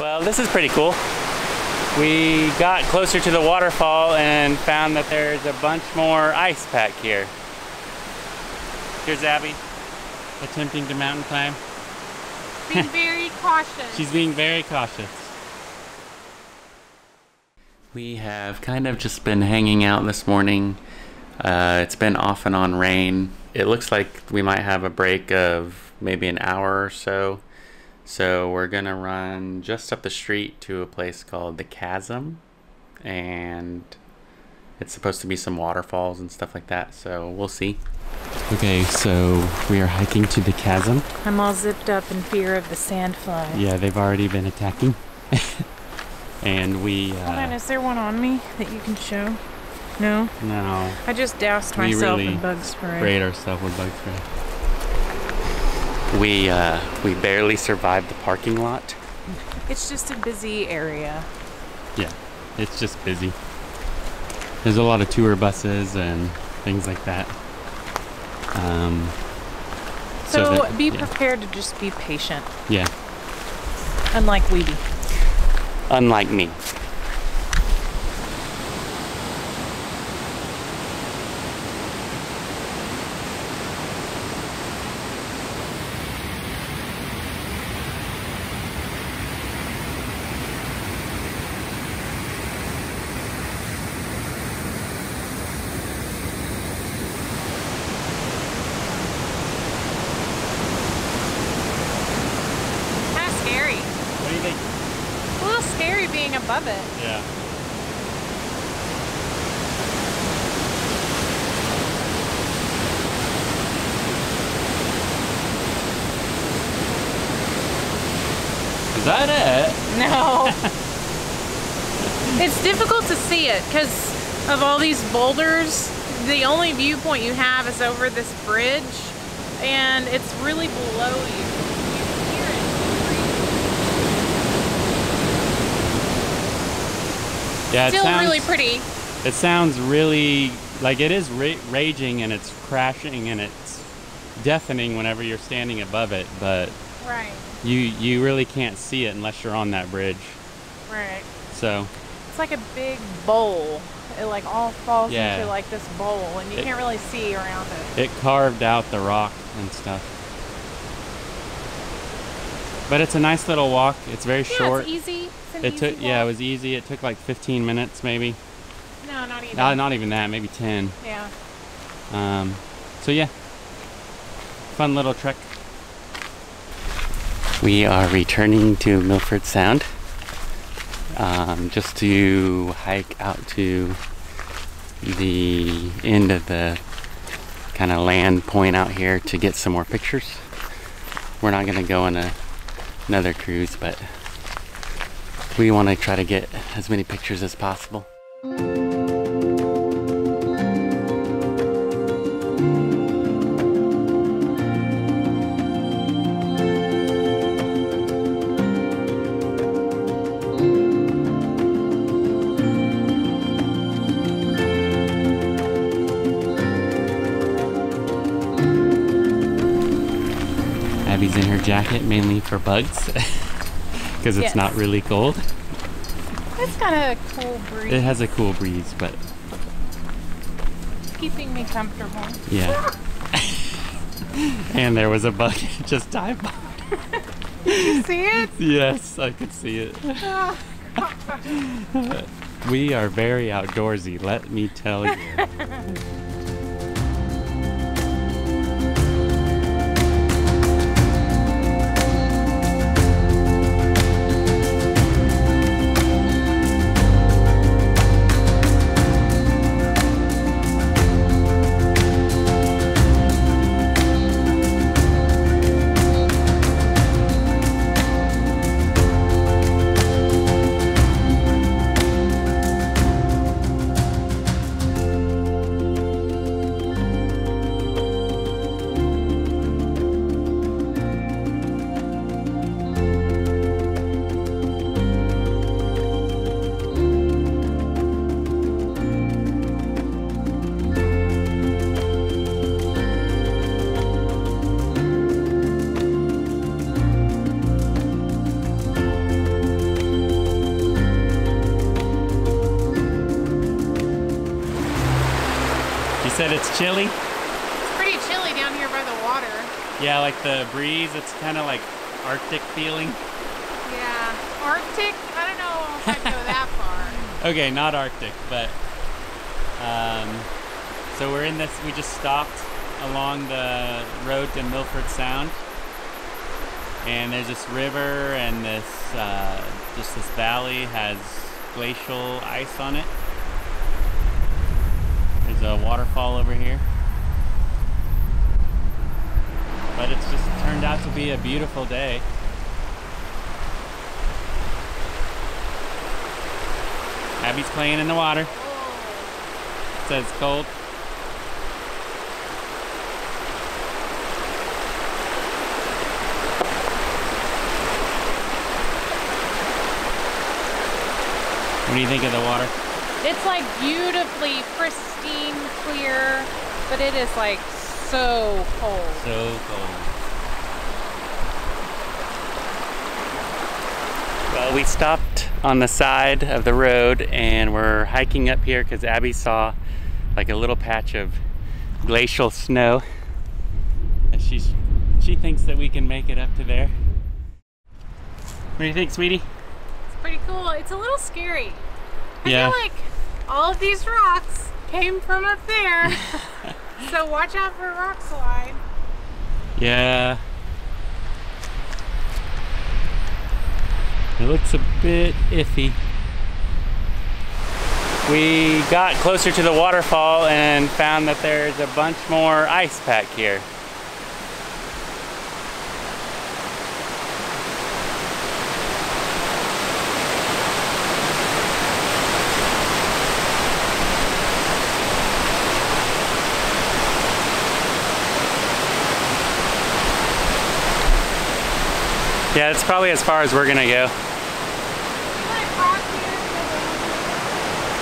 Well, this is pretty cool. We got closer to the waterfall and found that there's a bunch more ice pack here. Here's Abbie attempting to mountain climb. Being very cautious. She's being very cautious. We have kind of just been hanging out this morning. It's been off and on rain. It looks like we might have a break of maybe an hour or so. So we're gonna run just up the street to a place called The Chasm, and it's supposed to be some waterfalls and stuff like that, so we'll see. Okay, so we are hiking to The Chasm. I'm all zipped up in fear of the sand fly. Yeah, they've already been attacking. And we... Hold on, is there one on me that you can show? No? No. I just doused myself in bug spray. We really sprayed ourselves with bug spray. We barely survived the parking lot. It's just a busy area. Yeah, it's just busy. There's a lot of tour buses and things like that. So be prepared to just be patient. Yeah. Unlike Wiebe. Unlike me. Above it. Yeah. Is that it? No. It's difficult to see it because of all these boulders. The only viewpoint you have is over this bridge, and it's really below you. Yeah, it's still really pretty. It sounds really like it is raging, and it's crashing, and it's deafening whenever you're standing above it. But right, you really can't see it unless you're on that bridge. Right. So it's like a big bowl. It like all falls into like this bowl, and you can't really see around it. It carved out the rock and stuff. But it's a nice little walk. It's very short. It's easy. It was easy. It took like 15 minutes maybe. No, not even. Not even that. Maybe 10. Yeah. So yeah. Fun little trek. We are returning to Milford Sound. Just to hike out to the end of the kind of land point out here to get some more pictures. We're not gonna go on another cruise, but we want to try to get as many pictures as possible. Abby's in her jacket mainly for bugs. Because it's not really cold. It's got a cool breeze. It has a cool breeze, but... It's keeping me comfortable. Yeah. And there was a bug just dive by. Did you see it? Yes, I could see it. Oh, God. We are very outdoorsy, let me tell you. But it's chilly? It's pretty chilly down here by the water. Yeah, like the breeze, it's kind of like Arctic feeling. Yeah, Arctic? I don't know if I'd go that far. Okay, not Arctic, but... so we're in this, we just stopped along the road to Milford Sound. And there's this river and this, just this valley has glacial ice on it. There's a waterfall over here. But it's just turned out to be a beautiful day. Abby's playing in the water. It says cold. What do you think of the water? It's like beautifully pristine, clear, but it is like so cold. So cold. Well, we stopped on the side of the road and we're hiking up here because Abby saw like a little patch of glacial snow. And she thinks that we can make it up to there. What do you think, sweetie? Pretty cool. It's a little scary. I feel like all of these rocks came from up there. So watch out for a rock slide. Yeah. It looks a bit iffy. We got closer to the waterfall and found that there's a bunch more ice pack here. Yeah, it's probably as far as we're gonna go.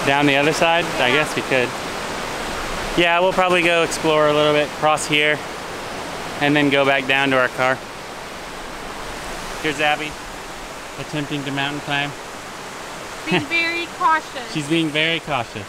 Down the other side? Yeah. I guess we could. Yeah, we'll probably go explore a little bit, cross here, and then go back down to our car. Here's Abby, attempting to mountain climb. Being very cautious. She's being very cautious.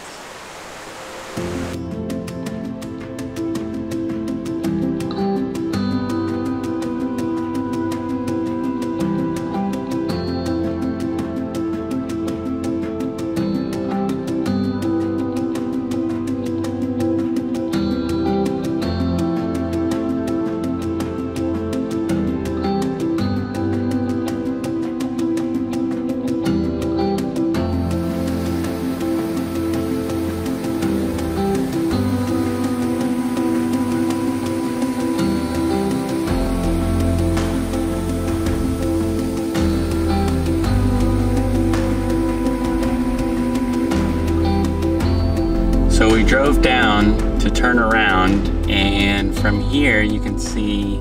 So we drove down to turn around, and from here you can see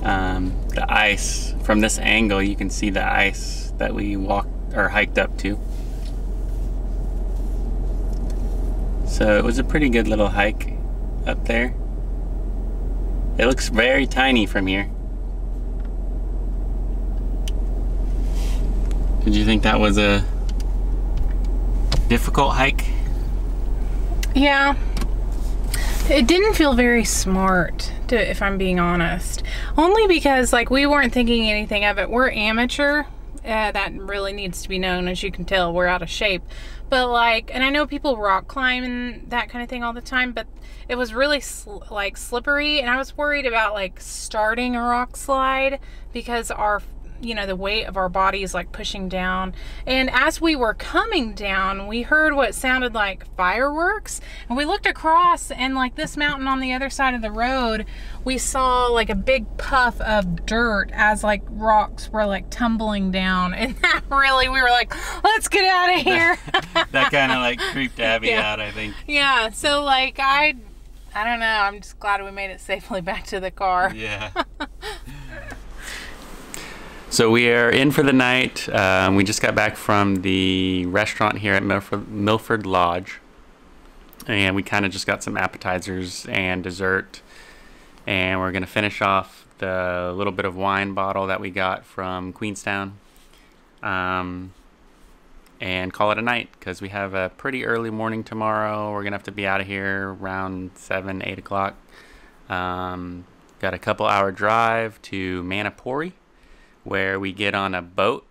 the ice. From this angle you can see the ice that we walked or hiked up to. So it was a pretty good little hike up there. It looks very tiny from here. Did you think that was a difficult hike? Yeah, it didn't feel very smart, if I'm being honest. Only because, like, we weren't thinking anything of it. We're amateur. That really needs to be known. As you can tell, we're out of shape. But, like, and I know people rock climb and that kind of thing all the time, but it was really, slippery. And I was worried about, like, starting a rock slide because our... you know, the weight of our body is like pushing down. And as we were coming down, we heard what sounded like fireworks, and we looked across, and like this mountain on the other side of the road, we saw like a big puff of dirt as like rocks were like tumbling down. And that really, we were like, let's get out of here. That kind of like creeped Abby out, I think. Yeah, so like I don't know, I'm just glad we made it safely back to the car. Yeah. So we are in for the night. We just got back from the restaurant here at Milford Lodge. And we kind of just got some appetizers and dessert. And we're gonna finish off the little bit of wine bottle that we got from Queenstown. and call it a night because we have a pretty early morning tomorrow. We're gonna have to be out of here around 7-8 o'clock. Got a couple hour drive to Manapouri, where we get on a boat,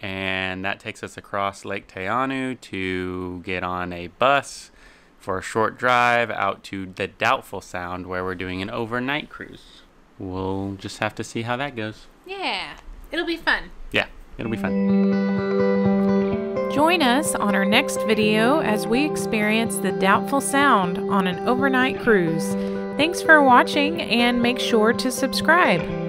and that takes us across Lake Te Anau to get on a bus for a short drive out to the Doubtful Sound, where we're doing an overnight cruise. We'll just have to see how that goes. Yeah, it'll be fun. Yeah, it'll be fun. Join us on our next video as we experience the Doubtful Sound on an overnight cruise. Thanks for watching, and make sure to subscribe.